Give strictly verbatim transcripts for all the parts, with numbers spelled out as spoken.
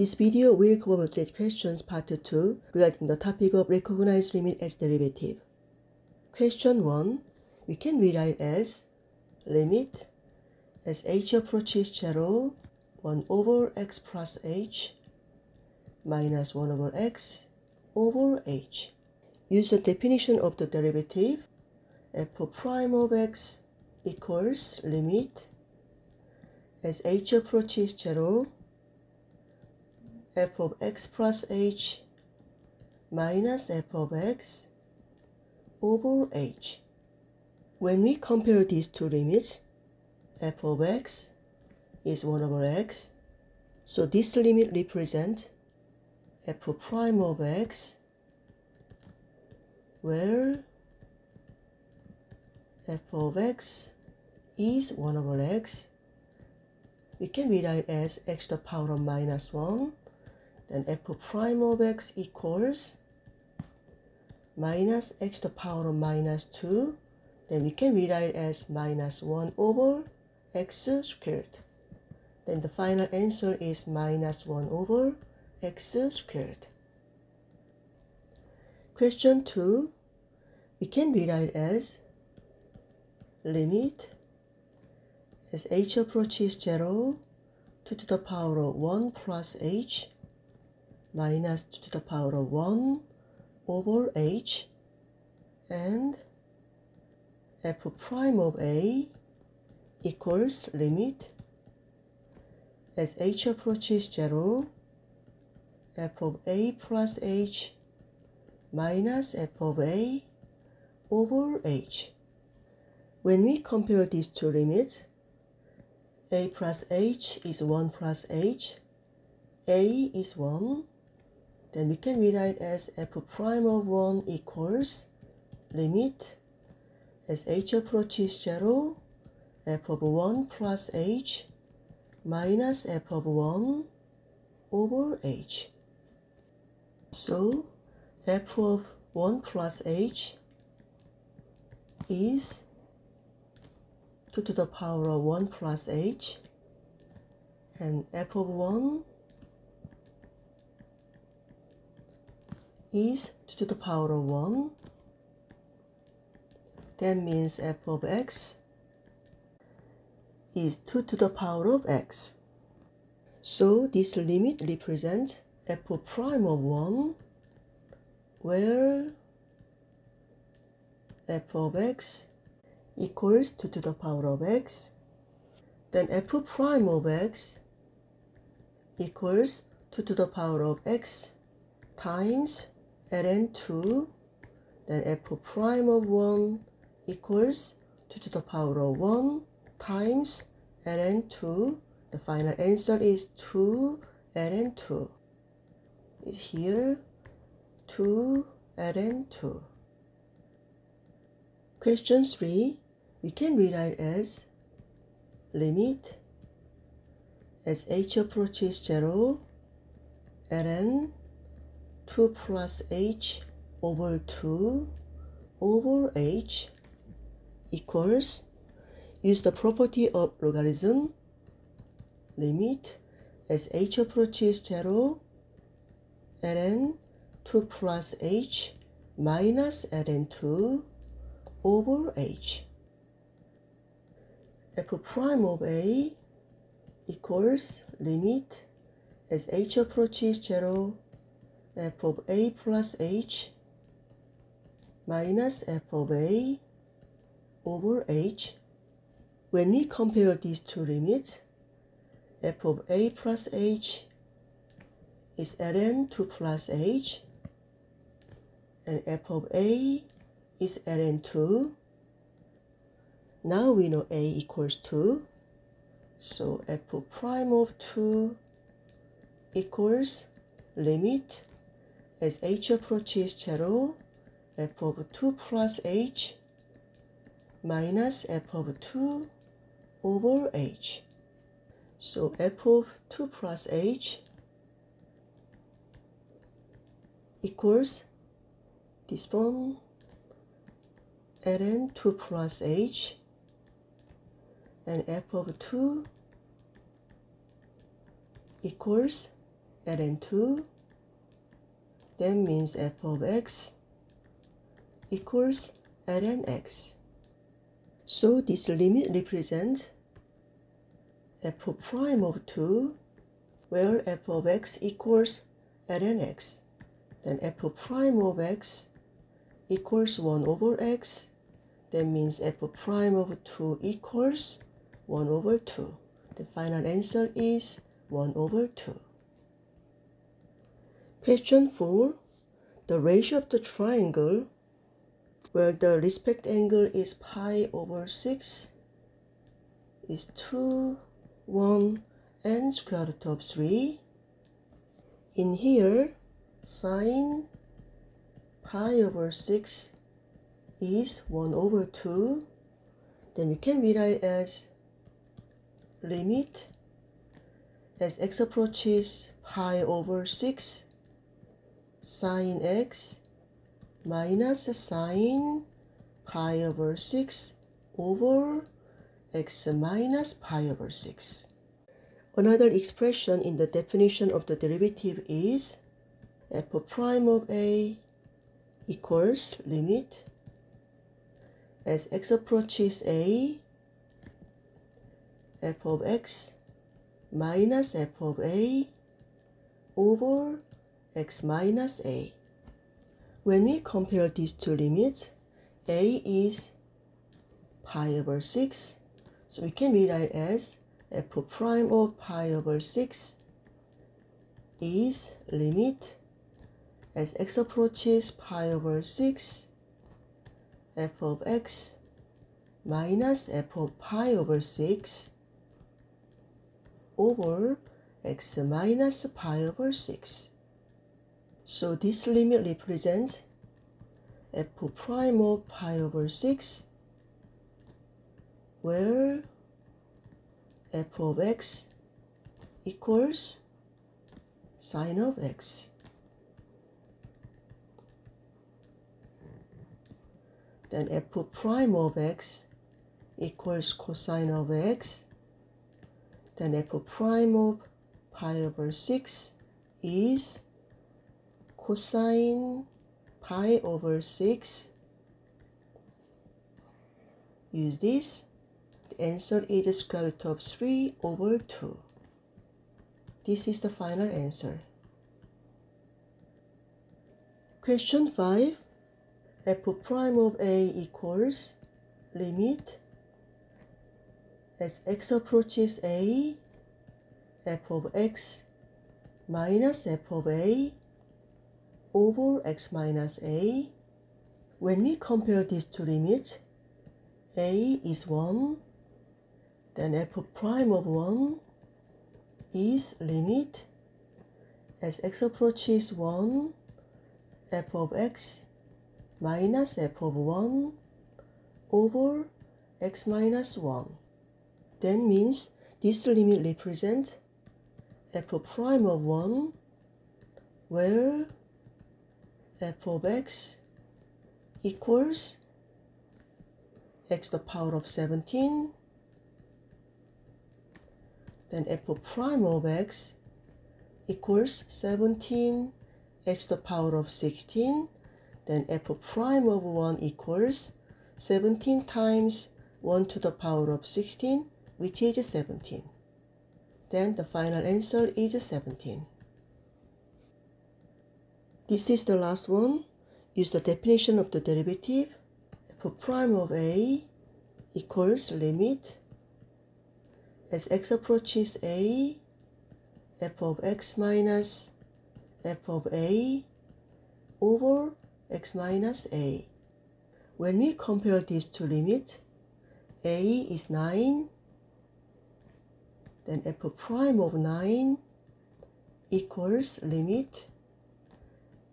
This video will go over three questions part two regarding the topic of recognized limit as derivative. Question one. We can rewrite as limit as h approaches zero, one over x plus h minus one over x over h. Use the definition of the derivative. F prime of x equals limit as h approaches zero, f of x plus h minus f of x over h. When we compare these two limits, f of x is one over x, so this limit represents f prime of x, where f of x is one over x. We can rewrite as x to the power of minus one, then f prime of x equals minus x to the power of minus two, then we can rewrite as minus one over x squared. Then the final answer is minus one over x squared. Question two. We can rewrite as limit as h approaches zero, two to the power of one plus h minus two to the power of one over h, and f prime of a equals limit as h approaches zero, f of a plus h minus f of a over h. When we compare these two limits, a plus h is one plus h, a is one, then we can rewrite as f prime of one equals limit as h approaches zero, f of one plus h minus f of one over h. So f of one plus h is two to the power of one plus h, and f of one is two to the power of one. That means f of x is two to the power of x. So this limit represents f prime of one, where f of x equals two to the power of x, then f prime of x equals two to the power of x times L N two, then f prime of one equals two to the power of one times L N two. The final answer is two L N two. It's here two L N two. Question three. We can rewrite as limit as h approaches zero, ln two plus h over two over h equals, use the property of logarithm, limit as h approaches zero, ln two plus h minus ln two over h. f prime of a equals limit as h approaches zero, f of a plus h minus f of a over h. When we compare these two limits, f of a plus h is ln two plus h, and f of a is L N two. Now we know a equals two, so f prime of two equals limit as h approaches zero, f of two plus h minus f of two over h. So f of two plus h equals this one, ln two plus h, and f of two equals L N two, that means f of x equals ln x. So this limit represents f prime of two, where f of x equals ln x. Then f prime of x equals one over x. That means f prime of two equals one over two. The final answer is one over two. Question four. The ratio of the triangle where the respect angle is pi over six is two, one, and square root of three. In here, sine pi over six is one over two. Then we can rewrite as limit as x approaches pi over six, sine x minus sine pi over six over x minus pi over six. Another expression in the definition of the derivative is f prime of a equals limit as x approaches a, f of x minus f of a over x minus a. When we compare these two limits, a is pi over six, so we can rewrite as f prime of pi over six is limit as x approaches pi over six, f of x minus f of pi over six over x minus pi over six. So this limit represents f prime of pi over six, where f of x equals sine of x. Then f prime of x equals cosine of x. Then f prime of pi over six is cosine pi over six. Use this. The answer is square root of three over two. This is the final answer. Question five. F prime of a equals limit as x approaches a, f of x minus f of a over x minus a. When we compare these two limits, a is one, then f prime of one is limit as x approaches one, f of x minus f of one over x minus one. That means this limit represents f prime of one, where f of x equals x to the power of seventeen. Then f prime of x equals seventeen x to the power of sixteen. Then f prime of one equals seventeen times one to the power of sixteen, which is seventeen. Then the final answer is seventeen. This is the last one. Use the definition of the derivative. f prime of a equals limit as x approaches a, f of x minus f of a over x minus a. When we compare these two limits, a is nine, then f prime of nine equals limit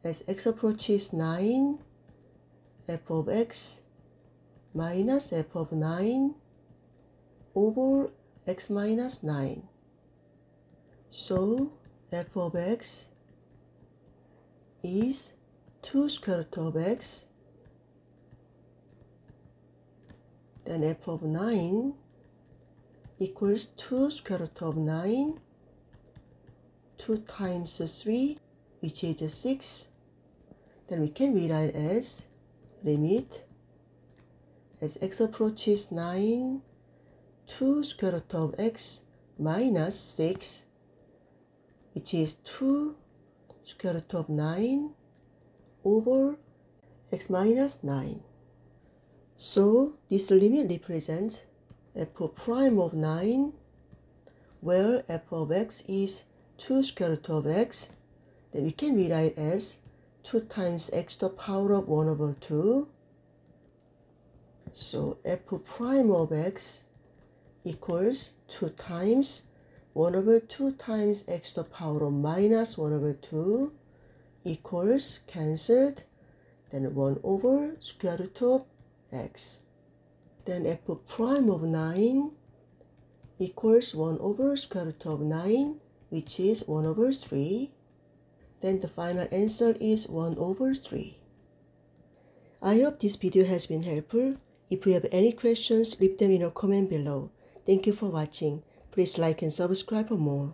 as x approaches nine, f of x minus f of nine over x minus nine. So f of x is two square root of x, then f of nine equals two square root of nine two times three, which is six. Then we can rewrite as limit as x approaches nine, two square root of x minus six, which is two square root of nine over x minus nine. So this limit represents f prime of nine, where f of x is two square root of x. Then we can rewrite as two times x to the power of one over two. So f prime of x equals two times one over two times x to the power of minus one over two equals cancelled, then one over square root of x. Then f prime of nine equals one over square root of nine, which is one over three. Then the final answer is one over three. I hope this video has been helpful. If you have any questions, leave them in a comment below. Thank you for watching. Please like and subscribe for more.